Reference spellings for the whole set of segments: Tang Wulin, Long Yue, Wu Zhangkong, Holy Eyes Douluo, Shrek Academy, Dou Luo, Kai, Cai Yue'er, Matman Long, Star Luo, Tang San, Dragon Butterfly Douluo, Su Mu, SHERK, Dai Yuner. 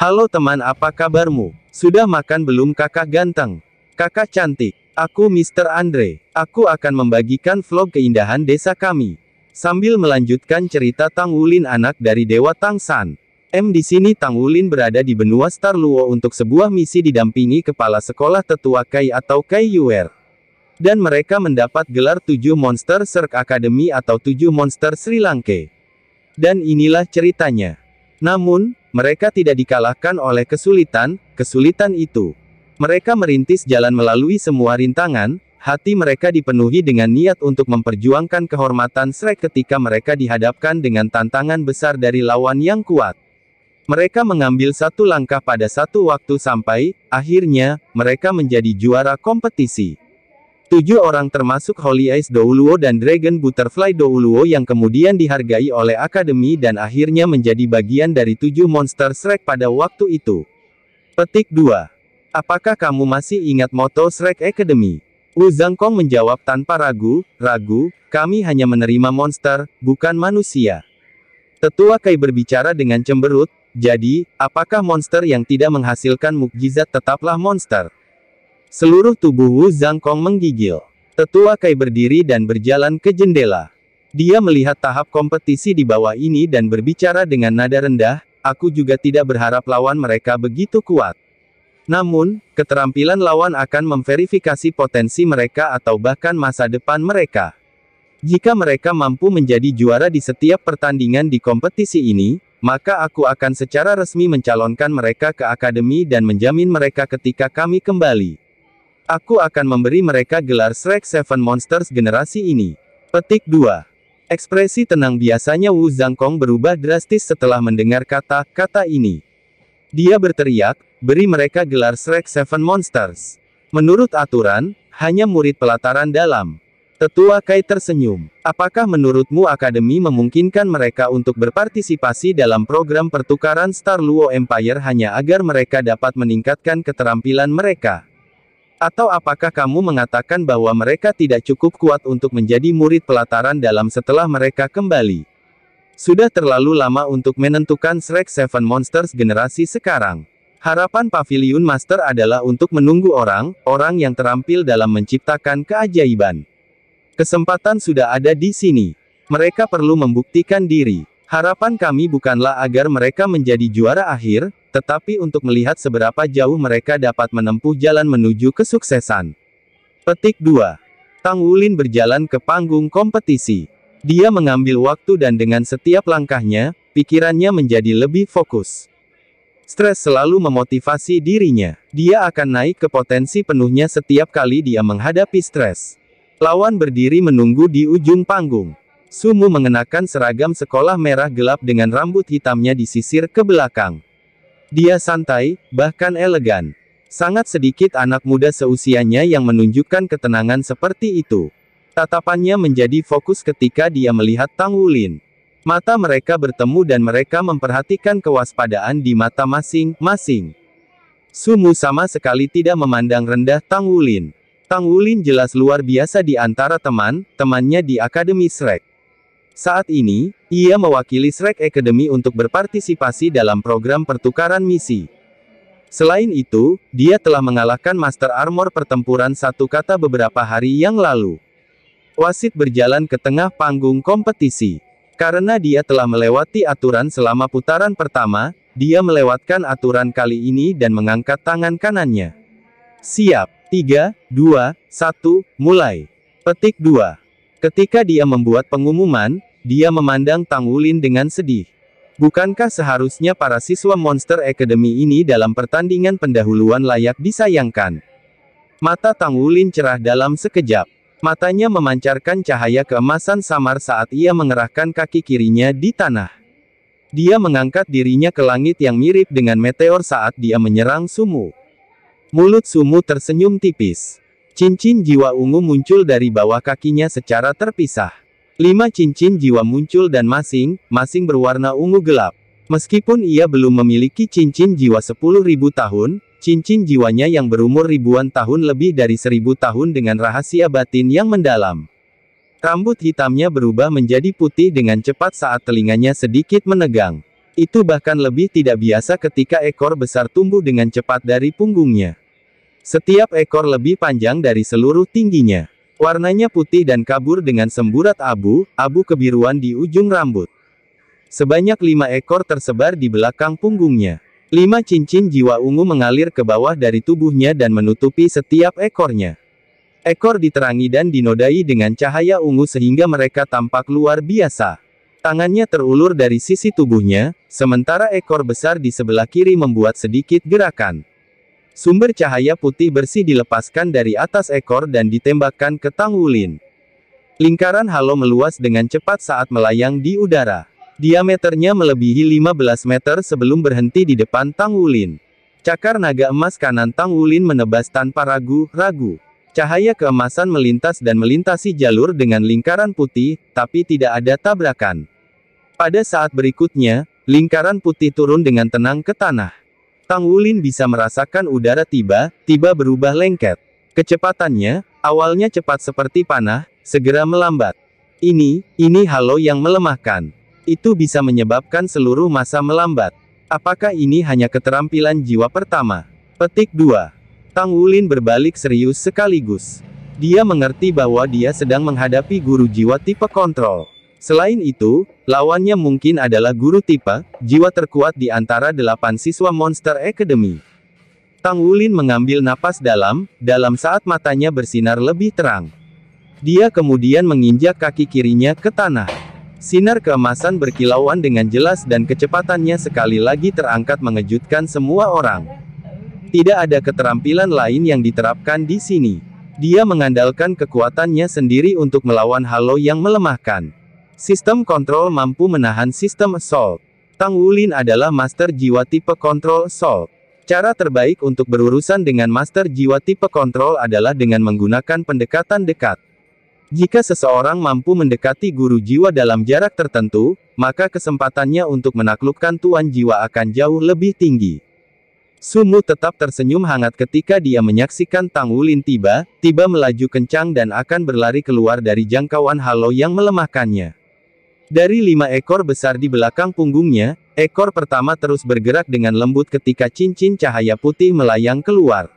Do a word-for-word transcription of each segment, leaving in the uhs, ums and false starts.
Halo teman, apa kabarmu? Sudah makan belum kakak ganteng? Kakak cantik. Aku Mister Andre. Aku akan membagikan vlog keindahan desa kami. Sambil melanjutkan cerita Tang Wulin anak dari Dewa Tang San. M di sini Tang Wulin berada di benua Star Luo untuk sebuah misi didampingi kepala sekolah tetua Kai atau Cai Yue'er. Dan mereka mendapat gelar tujuh Monster Shrek Academy atau tujuh Monster Sri Lanka. Dan inilah ceritanya. Namun, mereka tidak dikalahkan oleh kesulitan, kesulitan itu. Mereka merintis jalan melalui semua rintangan, hati mereka dipenuhi dengan niat untuk memperjuangkan kehormatan Shrek ketika mereka dihadapkan dengan tantangan besar dari lawan yang kuat. Mereka mengambil satu langkah pada satu waktu sampai, akhirnya, mereka menjadi juara kompetisi. Tujuh orang termasuk Holy Eyes Douluo dan Dragon Butterfly Douluo yang kemudian dihargai oleh Akademi dan akhirnya menjadi bagian dari tujuh Monster Shrek pada waktu itu. Petik dua. Apakah kamu masih ingat moto Shrek Academy? Wu Zhangkong menjawab tanpa ragu, ragu, kami hanya menerima monster, bukan manusia. Tetua Kai berbicara dengan cemberut, jadi, apakah monster yang tidak menghasilkan mukjizat tetaplah monster? Seluruh tubuh Wu Zhangkong menggigil. Tetua Kai berdiri dan berjalan ke jendela. Dia melihat tahap kompetisi di bawah ini dan berbicara dengan nada rendah, aku juga tidak berharap lawan mereka begitu kuat. Namun, keterampilan lawan akan memverifikasi potensi mereka atau bahkan masa depan mereka. Jika mereka mampu menjadi juara di setiap pertandingan di kompetisi ini, maka aku akan secara resmi mencalonkan mereka ke akademi dan menjamin mereka ketika kami kembali. Aku akan memberi mereka gelar Shrek Seven Monsters generasi ini. Petik dua. Ekspresi tenang biasanya Wu Zhangkong berubah drastis setelah mendengar kata-kata ini. Dia berteriak, beri mereka gelar Shrek Seven Monsters. Menurut aturan, hanya murid pelataran dalam. Tetua Kai tersenyum. Apakah menurutmu Akademi memungkinkan mereka untuk berpartisipasi dalam program pertukaran Star Luo Empire hanya agar mereka dapat meningkatkan keterampilan mereka? Atau apakah kamu mengatakan bahwa mereka tidak cukup kuat untuk menjadi murid pelataran dalam setelah mereka kembali? Sudah terlalu lama untuk menentukan Shrek Seven Monsters generasi sekarang. Harapan Pavilion Master adalah untuk menunggu orang, orang yang terampil dalam menciptakan keajaiban. Kesempatan sudah ada di sini. Mereka perlu membuktikan diri. Harapan kami bukanlah agar mereka menjadi juara akhir, tetapi untuk melihat seberapa jauh mereka dapat menempuh jalan menuju kesuksesan. Petik dua. Tang Wulin berjalan ke panggung kompetisi. Dia mengambil waktu dan dengan setiap langkahnya, pikirannya menjadi lebih fokus. Stres selalu memotivasi dirinya. Dia akan naik ke potensi penuhnya setiap kali dia menghadapi stres. Lawan berdiri menunggu di ujung panggung. Su Mu mengenakan seragam sekolah merah gelap dengan rambut hitamnya disisir ke belakang. Dia santai, bahkan elegan. Sangat sedikit anak muda seusianya yang menunjukkan ketenangan seperti itu. Tatapannya menjadi fokus ketika dia melihat Tang Wulin. Mata mereka bertemu dan mereka memperhatikan kewaspadaan di mata masing-masing. Su Mu sama sekali tidak memandang rendah Tang Wulin. Tang Wulin jelas luar biasa di antara teman-temannya di Akademi Shrek. Saat ini, ia mewakili Shrek Academy untuk berpartisipasi dalam program pertukaran misi. Selain itu, dia telah mengalahkan Master Armor pertempuran satu kata beberapa hari yang lalu. Wasit berjalan ke tengah panggung kompetisi. Karena dia telah melewati aturan selama putaran pertama, dia melewatkan aturan kali ini dan mengangkat tangan kanannya. Siap, tiga, dua, satu, mulai. Petik dua. Ketika dia membuat pengumuman, dia memandang Tang Wulin dengan sedih. Bukankah seharusnya para siswa Monster Academy ini dalam pertandingan pendahuluan layak disayangkan? Mata Tang Wulin cerah dalam sekejap. Matanya memancarkan cahaya keemasan samar saat ia mengerahkan kaki kirinya di tanah. Dia mengangkat dirinya ke langit yang mirip dengan meteor saat dia menyerang Su Mu. Mulut Su Mu tersenyum tipis. Cincin jiwa ungu muncul dari bawah kakinya secara terpisah. Lima cincin jiwa muncul dan masing-masing berwarna ungu gelap. Meskipun ia belum memiliki cincin jiwa sepuluh ribu tahun, cincin jiwanya yang berumur ribuan tahun lebih dari seribu tahun dengan rahasia batin yang mendalam. Rambut hitamnya berubah menjadi putih dengan cepat saat telinganya sedikit menegang. Itu bahkan lebih tidak biasa ketika ekor besar tumbuh dengan cepat dari punggungnya. Setiap ekor lebih panjang dari seluruh tingginya. Warnanya putih dan kabur dengan semburat abu, abu kebiruan di ujung rambut. Sebanyak lima ekor tersebar di belakang punggungnya. Lima cincin jiwa ungu mengalir ke bawah dari tubuhnya dan menutupi setiap ekornya. Ekor diterangi dan dinodai dengan cahaya ungu sehingga mereka tampak luar biasa. Tangannya terulur dari sisi tubuhnya, sementara ekor besar di sebelah kiri membuat sedikit gerakan. Sumber cahaya putih bersih dilepaskan dari atas ekor dan ditembakkan ke Tang Wulin. Lingkaran halo meluas dengan cepat saat melayang di udara. Diameternya melebihi lima belas meter sebelum berhenti di depan Tang Wulin. Cakar naga emas kanan Tang Wulin menebas tanpa ragu-ragu. Cahaya keemasan melintas dan melintasi jalur dengan lingkaran putih, tapi tidak ada tabrakan. Pada saat berikutnya, lingkaran putih turun dengan tenang ke tanah. Tang Wulin bisa merasakan udara tiba-tiba berubah lengket. Kecepatannya, awalnya cepat seperti panah, segera melambat. Ini, ini halo yang melemahkan. Itu bisa menyebabkan seluruh massa melambat. Apakah ini hanya keterampilan jiwa pertama? Petik dua. Tang Wulin berbalik serius sekaligus. Dia mengerti bahwa dia sedang menghadapi guru jiwa tipe kontrol. Selain itu, lawannya mungkin adalah guru tipe jiwa terkuat di antara delapan siswa Monster Academy. Tang Wulin mengambil napas dalam, dalam saat matanya bersinar lebih terang. Dia kemudian menginjak kaki kirinya ke tanah. Sinar keemasan berkilauan dengan jelas dan kecepatannya sekali lagi terangkat mengejutkan semua orang. Tidak ada keterampilan lain yang diterapkan di sini. Dia mengandalkan kekuatannya sendiri untuk melawan halo yang melemahkan. Sistem kontrol mampu menahan sistem assault. Tang Wulin adalah master jiwa tipe kontrol assault. Cara terbaik untuk berurusan dengan master jiwa tipe kontrol adalah dengan menggunakan pendekatan dekat. Jika seseorang mampu mendekati guru jiwa dalam jarak tertentu, maka kesempatannya untuk menaklukkan tuan jiwa akan jauh lebih tinggi. Su Mu tetap tersenyum hangat ketika dia menyaksikan Tang Wulin tiba-tiba melaju kencang dan akan berlari keluar dari jangkauan halo yang melemahkannya. Dari lima ekor besar di belakang punggungnya, ekor pertama terus bergerak dengan lembut ketika cincin cahaya putih melayang keluar.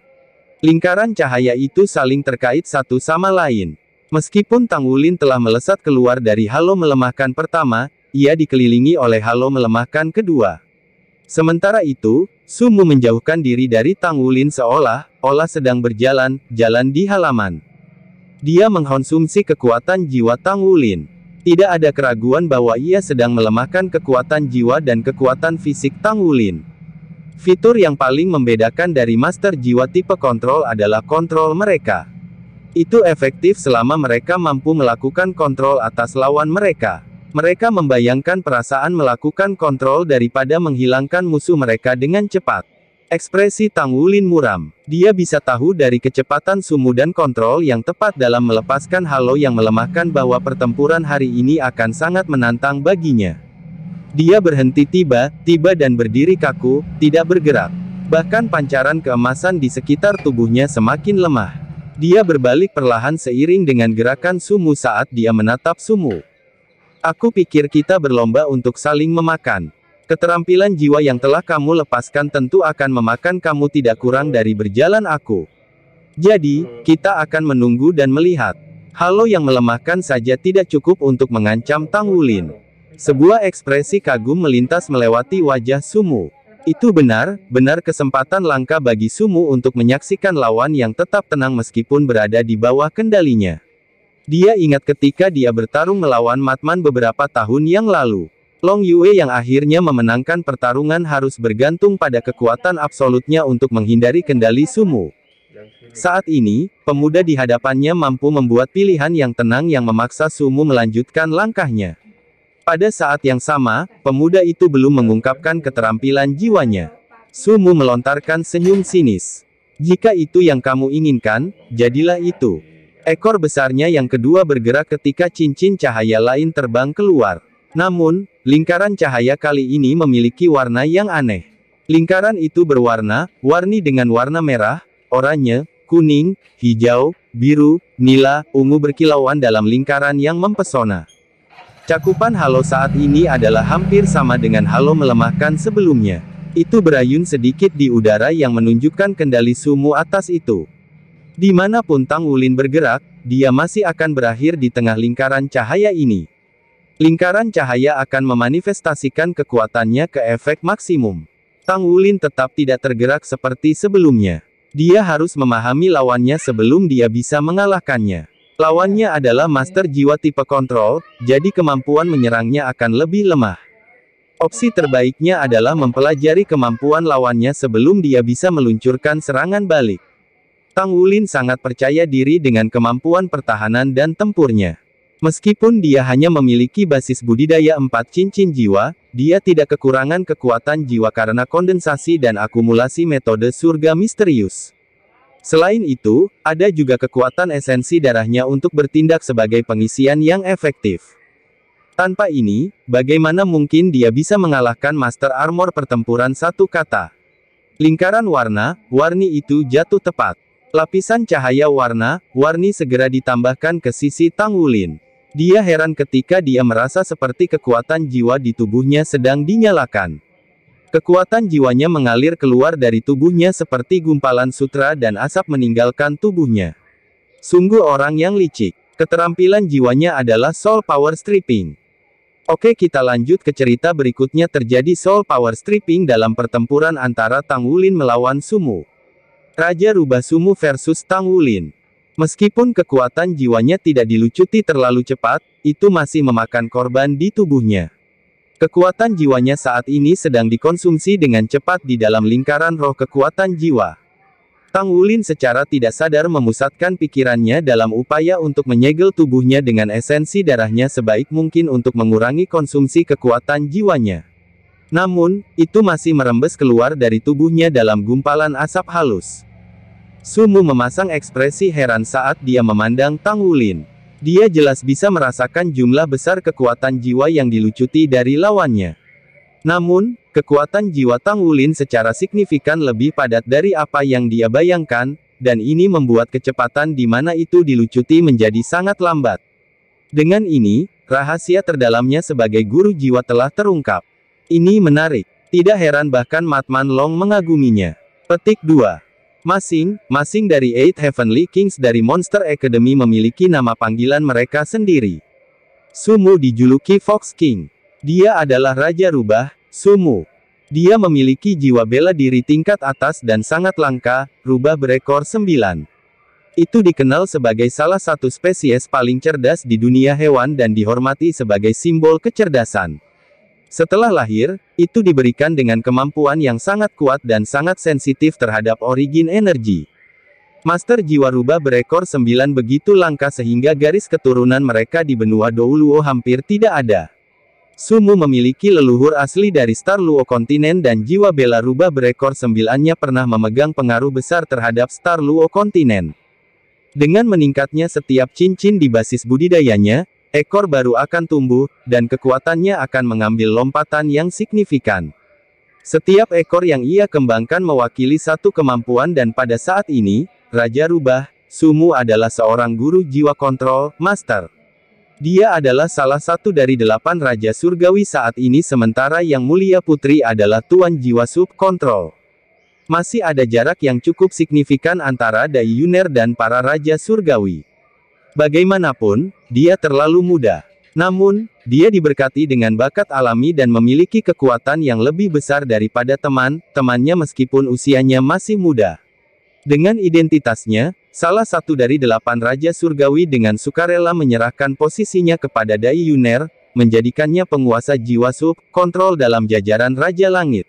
Lingkaran cahaya itu saling terkait satu sama lain. Meskipun Tang Wulin telah melesat keluar dari halo melemahkan pertama, ia dikelilingi oleh halo melemahkan kedua. Sementara itu, Su Mu menjauhkan diri dari Tang Wulin seolah-olah sedang berjalan-jalan di halaman. Dia mengkonsumsi kekuatan jiwa Tang Wulin. Tidak ada keraguan bahwa ia sedang melemahkan kekuatan jiwa dan kekuatan fisik Tang Wulin. Fitur yang paling membedakan dari master jiwa tipe kontrol adalah kontrol mereka. Itu efektif selama mereka mampu melakukan kontrol atas lawan mereka. Mereka membayangkan perasaan melakukan kontrol daripada menghilangkan musuh mereka dengan cepat. Ekspresi Tang Wulin muram. Dia bisa tahu dari kecepatan Su Mu dan kontrol yang tepat dalam melepaskan halo yang melemahkan bahwa pertempuran hari ini akan sangat menantang baginya. Dia berhenti tiba-tiba dan berdiri kaku, tidak bergerak. Bahkan pancaran keemasan di sekitar tubuhnya semakin lemah. Dia berbalik perlahan seiring dengan gerakan Su Mu saat dia menatap Su Mu. Aku pikir kita berlomba untuk saling memakan. Keterampilan jiwa yang telah kamu lepaskan tentu akan memakan kamu tidak kurang dari berjalan aku. Jadi, kita akan menunggu dan melihat. Halo yang melemahkan saja tidak cukup untuk mengancam Tang Wulin. Sebuah ekspresi kagum melintas melewati wajah Su Mu. Itu benar, benar kesempatan langka bagi Su Mu untuk menyaksikan lawan yang tetap tenang meskipun berada di bawah kendalinya. Dia ingat ketika dia bertarung melawan Matman beberapa tahun yang lalu. Long Yue yang akhirnya memenangkan pertarungan harus bergantung pada kekuatan absolutnya untuk menghindari kendali Su Mu. Saat ini, pemuda di hadapannya mampu membuat pilihan yang tenang yang memaksa Su Mu melanjutkan langkahnya. Pada saat yang sama, pemuda itu belum mengungkapkan keterampilan jiwanya. Su Mu melontarkan senyum sinis. Jika itu yang kamu inginkan, jadilah itu. Ekor besarnya yang kedua bergerak ketika cincin cahaya lain terbang keluar. Namun, lingkaran cahaya kali ini memiliki warna yang aneh. Lingkaran itu berwarna, warni dengan warna merah, oranye, kuning, hijau, biru, nila, ungu berkilauan dalam lingkaran yang mempesona. Cakupan halo saat ini adalah hampir sama dengan halo melemahkan sebelumnya. Itu berayun sedikit di udara yang menunjukkan kendali Su Mu atas itu. Dimanapun Tang Wulin bergerak, dia masih akan berakhir di tengah lingkaran cahaya ini. Lingkaran cahaya akan memanifestasikan kekuatannya ke efek maksimum. Tang Wulin tetap tidak tergerak seperti sebelumnya. Dia harus memahami lawannya sebelum dia bisa mengalahkannya. Lawannya adalah master jiwa tipe kontrol, jadi kemampuan menyerangnya akan lebih lemah. Opsi terbaiknya adalah mempelajari kemampuan lawannya sebelum dia bisa meluncurkan serangan balik. Tang Wulin sangat percaya diri dengan kemampuan pertahanan dan tempurnya. Meskipun dia hanya memiliki basis budidaya empat cincin jiwa, dia tidak kekurangan kekuatan jiwa karena kondensasi dan akumulasi metode surga misterius. Selain itu, ada juga kekuatan esensi darahnya untuk bertindak sebagai pengisian yang efektif. Tanpa ini, bagaimana mungkin dia bisa mengalahkan Master Armor pertempuran satu kata? Lingkaran warna-warni itu jatuh tepat. Lapisan cahaya warna-warni segera ditambahkan ke sisi Tang Wulin. Dia heran ketika dia merasa seperti kekuatan jiwa di tubuhnya sedang dinyalakan. Kekuatan jiwanya mengalir keluar dari tubuhnya seperti gumpalan sutra dan asap meninggalkan tubuhnya. Sungguh orang yang licik. Keterampilan jiwanya adalah soul power stripping. Oke, kita lanjut ke cerita berikutnya. Terjadi soul power stripping dalam pertempuran antara Tang Wulin melawan Su Mu. Raja Rubah Su Mu versus Tang Wulin. Meskipun kekuatan jiwanya tidak dilucuti terlalu cepat, itu masih memakan korban di tubuhnya. Kekuatan jiwanya saat ini sedang dikonsumsi dengan cepat di dalam lingkaran roh kekuatan jiwa. Tang Wulin secara tidak sadar memusatkan pikirannya dalam upaya untuk menyegel tubuhnya dengan esensi darahnya sebaik mungkin untuk mengurangi konsumsi kekuatan jiwanya. Namun, itu masih merembes keluar dari tubuhnya dalam gumpalan asap halus. Su Mu memasang ekspresi heran saat dia memandang Tang Wulin. Dia jelas bisa merasakan jumlah besar kekuatan jiwa yang dilucuti dari lawannya. Namun, kekuatan jiwa Tang Wulin secara signifikan lebih padat dari apa yang dia bayangkan, dan ini membuat kecepatan di mana itu dilucuti menjadi sangat lambat. Dengan ini, rahasia terdalamnya sebagai guru jiwa telah terungkap. Ini menarik. Tidak heran bahkan Matman Long mengaguminya. Petik dua. Masing-masing dari Eight Heavenly Kings dari Monster Academy memiliki nama panggilan mereka sendiri. Su Mu dijuluki Fox King. Dia adalah Raja Rubah, Su Mu. Dia memiliki jiwa bela diri tingkat atas dan sangat langka, rubah berekor sembilan. Itu dikenal sebagai salah satu spesies paling cerdas di dunia hewan dan dihormati sebagai simbol kecerdasan. Setelah lahir, itu diberikan dengan kemampuan yang sangat kuat dan sangat sensitif terhadap origin energi. Master jiwa rubah berekor sembilan begitu langka sehingga garis keturunan mereka di benua Dou Luo hampir tidak ada. Su Mu memiliki leluhur asli dari Star Luo kontinen dan jiwa bela rubah berekor sembilannya pernah memegang pengaruh besar terhadap Star Luo kontinen. Dengan meningkatnya setiap cincin di basis budidayanya, ekor baru akan tumbuh, dan kekuatannya akan mengambil lompatan yang signifikan. Setiap ekor yang ia kembangkan mewakili satu kemampuan dan pada saat ini, Raja Rubah, Su Mu adalah seorang guru jiwa kontrol, master. Dia adalah salah satu dari delapan Raja Surgawi saat ini sementara yang mulia putri adalah Tuan Jiwa Sub-Kontrol. Masih ada jarak yang cukup signifikan antara Dai Yuner dan para Raja Surgawi. Bagaimanapun, dia terlalu muda. Namun, dia diberkati dengan bakat alami dan memiliki kekuatan yang lebih besar daripada teman-temannya meskipun usianya masih muda. Dengan identitasnya, salah satu dari delapan Raja Surgawi dengan sukarela menyerahkan posisinya kepada Dai Yuner, menjadikannya penguasa jiwa sub-kontrol dalam jajaran Raja Langit.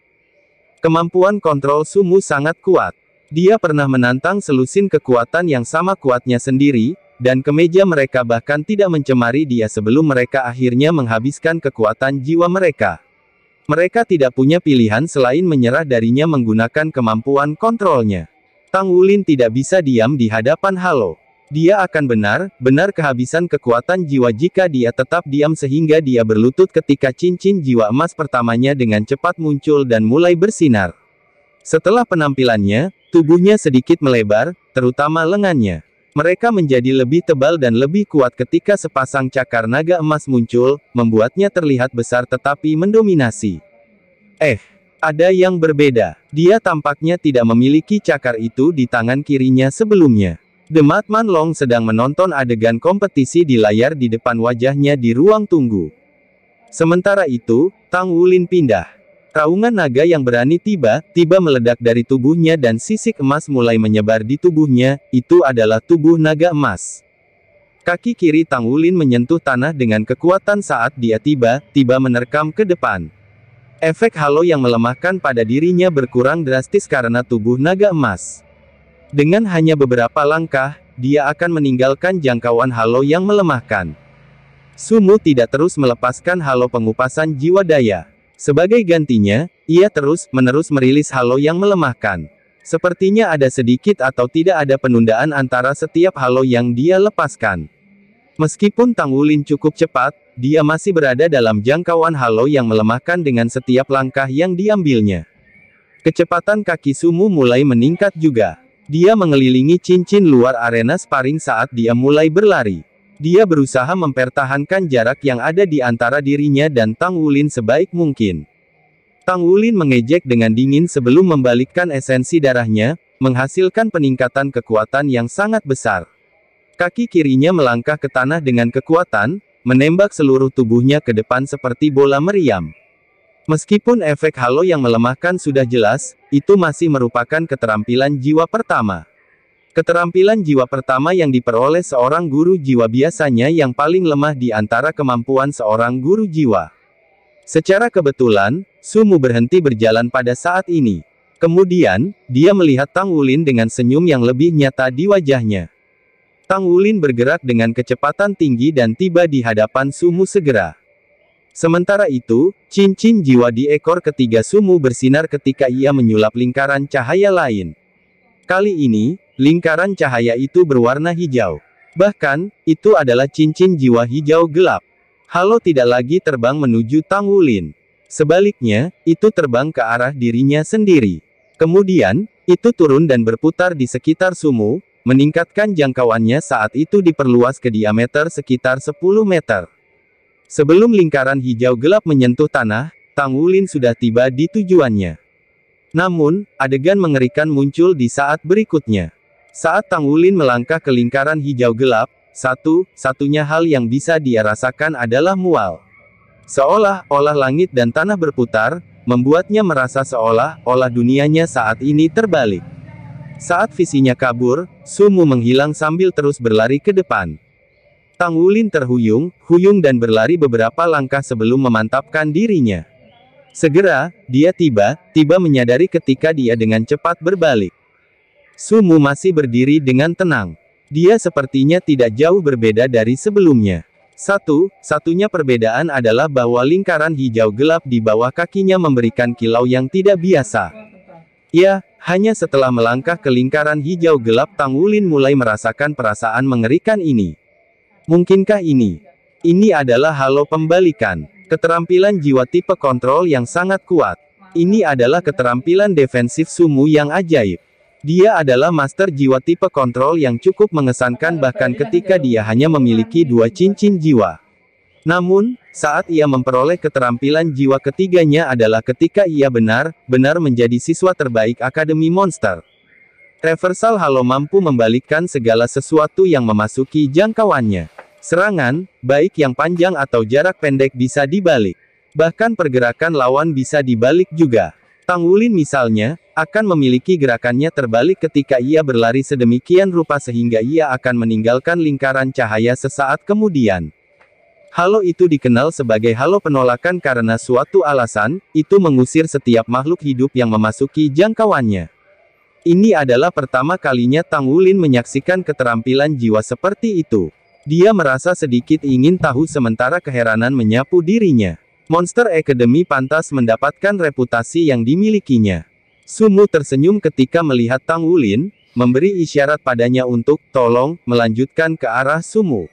Kemampuan kontrol Su Mu sangat kuat. Dia pernah menantang selusin kekuatan yang sama kuatnya sendiri, dan kemeja mereka bahkan tidak mencemari dia sebelum mereka akhirnya menghabiskan kekuatan jiwa mereka. Mereka tidak punya pilihan selain menyerah darinya menggunakan kemampuan kontrolnya. Tang Wulin tidak bisa diam di hadapan halo. Dia akan benar-benar kehabisan kekuatan jiwa jika dia tetap diam sehingga dia berlutut ketika cincin jiwa emas pertamanya dengan cepat muncul dan mulai bersinar. Setelah penampilannya, tubuhnya sedikit melebar, terutama lengannya. Mereka menjadi lebih tebal dan lebih kuat ketika sepasang cakar naga emas muncul, membuatnya terlihat besar tetapi mendominasi. Eh, ada yang berbeda. Dia tampaknya tidak memiliki cakar itu di tangan kirinya sebelumnya. Demat Manlong sedang menonton adegan kompetisi di layar di depan wajahnya di ruang tunggu. Sementara itu, Tang Wulin pindah. Raungan naga yang berani tiba-tiba meledak dari tubuhnya dan sisik emas mulai menyebar di tubuhnya. Itu adalah tubuh naga emas. Kaki kiri Tang Wulin menyentuh tanah dengan kekuatan saat dia tiba-tiba menerkam ke depan. Efek halo yang melemahkan pada dirinya berkurang drastis karena tubuh naga emas. Dengan hanya beberapa langkah, dia akan meninggalkan jangkauan halo yang melemahkan. Su Mu tidak terus melepaskan halo pengupasan jiwa daya. Sebagai gantinya, ia terus-menerus merilis halo yang melemahkan. Sepertinya ada sedikit atau tidak ada penundaan antara setiap halo yang dia lepaskan. Meskipun Tang Wulin cukup cepat, dia masih berada dalam jangkauan halo yang melemahkan dengan setiap langkah yang diambilnya. Kecepatan kaki Su Mu mulai meningkat juga. Dia mengelilingi cincin luar arena sparring saat dia mulai berlari. Dia berusaha mempertahankan jarak yang ada di antara dirinya dan Tang Wulin sebaik mungkin. Tang Wulin mengejek dengan dingin sebelum membalikkan esensi darahnya, menghasilkan peningkatan kekuatan yang sangat besar. Kaki kirinya melangkah ke tanah dengan kekuatan, menembak seluruh tubuhnya ke depan seperti bola meriam. Meskipun efek halo yang melemahkan sudah jelas, itu masih merupakan keterampilan jiwa pertama. Keterampilan jiwa pertama yang diperoleh seorang guru jiwa biasanya yang paling lemah di antara kemampuan seorang guru jiwa. Secara kebetulan, Su Mu berhenti berjalan pada saat ini. Kemudian, dia melihat Tang Wulin dengan senyum yang lebih nyata di wajahnya. Tang Wulin bergerak dengan kecepatan tinggi dan tiba di hadapan Su Mu segera. Sementara itu, cincin jiwa di ekor ketiga Su Mu bersinar ketika ia menyulap lingkaran cahaya lain. Kali ini, lingkaran cahaya itu berwarna hijau. Bahkan, itu adalah cincin jiwa hijau gelap. Halo tidak lagi terbang menuju Tang Wulin. Sebaliknya, itu terbang ke arah dirinya sendiri. Kemudian, itu turun dan berputar di sekitar Su Mu, meningkatkan jangkauannya saat itu diperluas ke diameter sekitar sepuluh meter. Sebelum lingkaran hijau gelap menyentuh tanah, Tang Wulin sudah tiba di tujuannya. Namun, adegan mengerikan muncul di saat berikutnya. Saat Tang Wulin melangkah ke lingkaran hijau gelap, satu-satunya hal yang bisa dia rasakan adalah mual. Seolah-olah langit dan tanah berputar, membuatnya merasa seolah-olah dunianya saat ini terbalik. Saat visinya kabur, Su Mu menghilang sambil terus berlari ke depan. Tang Wulin terhuyung-huyung dan berlari beberapa langkah sebelum memantapkan dirinya. Segera, dia tiba-tiba menyadari ketika dia dengan cepat berbalik. Su Mu masih berdiri dengan tenang. Dia sepertinya tidak jauh berbeda dari sebelumnya. Satu-satunya perbedaan adalah bahwa lingkaran hijau gelap di bawah kakinya memberikan kilau yang tidak biasa. Ya, hanya setelah melangkah ke lingkaran hijau gelap Tang Wulin mulai merasakan perasaan mengerikan ini. Mungkinkah ini? Ini adalah halo pembalikan. Keterampilan jiwa tipe kontrol yang sangat kuat. Ini adalah keterampilan defensif Su Mu yang ajaib. Dia adalah master jiwa tipe kontrol yang cukup mengesankan bahkan ketika dia hanya memiliki dua cincin jiwa. Namun, saat ia memperoleh keterampilan jiwa ketiganya adalah ketika ia benar-benar menjadi siswa terbaik Akademi Monster. Reversal halo mampu membalikkan segala sesuatu yang memasuki jangkauannya. Serangan, baik yang panjang atau jarak pendek bisa dibalik. Bahkan pergerakan lawan bisa dibalik juga. Tang Wulin misalnya, akan memiliki gerakannya terbalik ketika ia berlari sedemikian rupa sehingga ia akan meninggalkan lingkaran cahaya sesaat kemudian. Halo itu dikenal sebagai halo penolakan karena suatu alasan, itu mengusir setiap makhluk hidup yang memasuki jangkauannya. Ini adalah pertama kalinya Tang Wulin menyaksikan keterampilan jiwa seperti itu. Dia merasa sedikit ingin tahu sementara keheranan menyapu dirinya. Monster Academy pantas mendapatkan reputasi yang dimilikinya. Su Mu tersenyum ketika melihat Tang Wulin, memberi isyarat padanya untuk, tolong, melanjutkan ke arah Su Mu.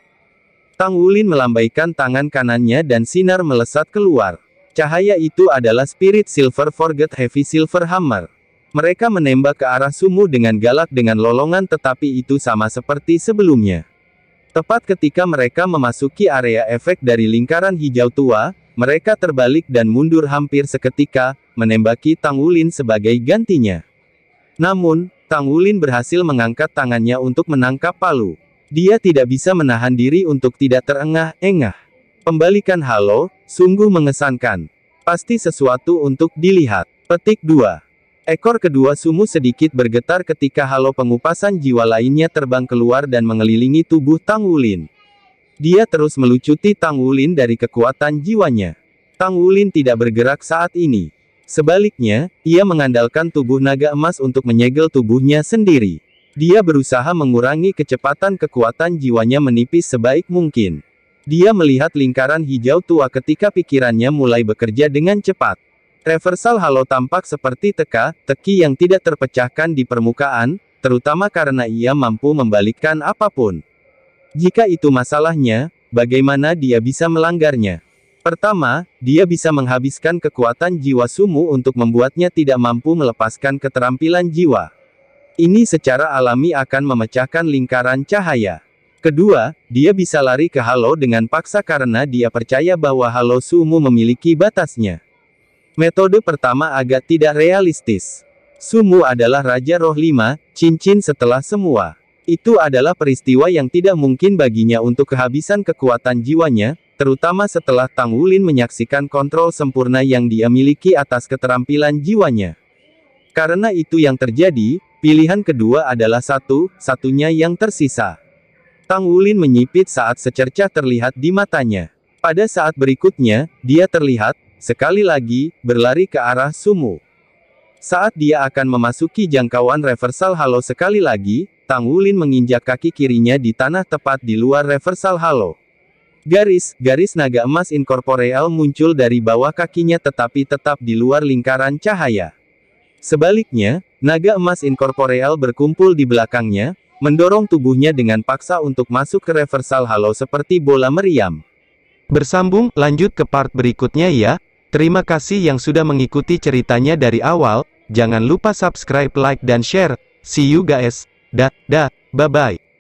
Tang Wulin melambaikan tangan kanannya dan sinar melesat keluar. Cahaya itu adalah Spirit Silver Forget Heavy Silver Hammer. Mereka menembak ke arah Su Mu dengan galak dengan lolongan, tetapi itu sama seperti sebelumnya. Tepat ketika mereka memasuki area efek dari lingkaran hijau tua, mereka terbalik dan mundur hampir seketika, menembaki Tang Wulin sebagai gantinya. Namun, Tang Wulin berhasil mengangkat tangannya untuk menangkap palu. Dia tidak bisa menahan diri untuk tidak terengah-engah. Pembalikan halo, sungguh mengesankan. Pasti sesuatu untuk dilihat. Petik dua. Ekor kedua Su Mu sedikit bergetar ketika halo pengupasan jiwa lainnya terbang keluar dan mengelilingi tubuh Tang Wulin. Dia terus melucuti Tang Wulin dari kekuatan jiwanya. Tang Wulin tidak bergerak saat ini. Sebaliknya, ia mengandalkan tubuh naga emas untuk menyegel tubuhnya sendiri. Dia berusaha mengurangi kecepatan kekuatan jiwanya menipis sebaik mungkin. Dia melihat lingkaran hijau tua ketika pikirannya mulai bekerja dengan cepat. Reversal halo tampak seperti teka-teki yang tidak terpecahkan di permukaan, terutama karena ia mampu membalikkan apapun. Jika itu masalahnya, bagaimana dia bisa melanggarnya? Pertama, dia bisa menghabiskan kekuatan jiwa Su Mu untuk membuatnya tidak mampu melepaskan keterampilan jiwa. Ini secara alami akan memecahkan lingkaran cahaya. Kedua, dia bisa lari ke halo dengan paksa karena dia percaya bahwa halo Su Mu memiliki batasnya. Metode pertama agak tidak realistis. Su Mu adalah Raja Roh lima, cincin setelah semua. Itu adalah peristiwa yang tidak mungkin baginya untuk kehabisan kekuatan jiwanya, terutama setelah Tang Wulin menyaksikan kontrol sempurna yang dia miliki atas keterampilan jiwanya. Karena itu yang terjadi, pilihan kedua adalah satu-satunya yang tersisa. Tang Wulin menyipit saat secercah terlihat di matanya. Pada saat berikutnya, dia terlihat, sekali lagi, berlari ke arah Su Mu. Saat dia akan memasuki jangkauan reversal halo sekali lagi, Tang Wulin menginjak kaki kirinya di tanah tepat di luar reversal halo. Garis, garis naga emas inkorporeal muncul dari bawah kakinya tetapi tetap di luar lingkaran cahaya. Sebaliknya, naga emas inkorporeal berkumpul di belakangnya, mendorong tubuhnya dengan paksa untuk masuk ke reversal halo seperti bola meriam. Bersambung, lanjut ke part berikutnya ya. Terima kasih yang sudah mengikuti ceritanya dari awal, jangan lupa subscribe, like, dan share. See you guys, dah, dah, bye-bye.